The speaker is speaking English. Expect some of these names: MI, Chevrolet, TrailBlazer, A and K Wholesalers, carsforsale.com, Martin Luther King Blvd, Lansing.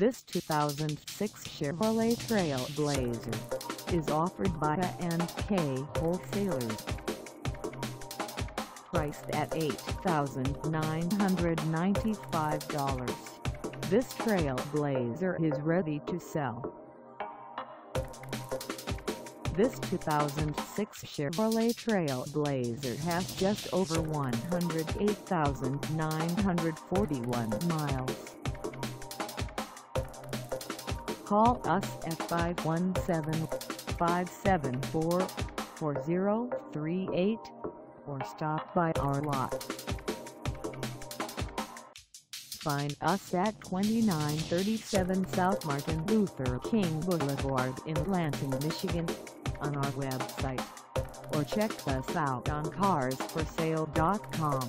This 2006 Chevrolet TrailBlazer is offered by A and K Wholesalers. Priced at $8,995, this Trailblazer is ready to sell. This 2006 Chevrolet Trailblazer has just over 108,941 miles. Call us at 517-574-4038 or stop by our lot. Find us at 2937 South Martin Luther King Boulevard in Lansing, Michigan, on our website, or check us out on carsforsale.com.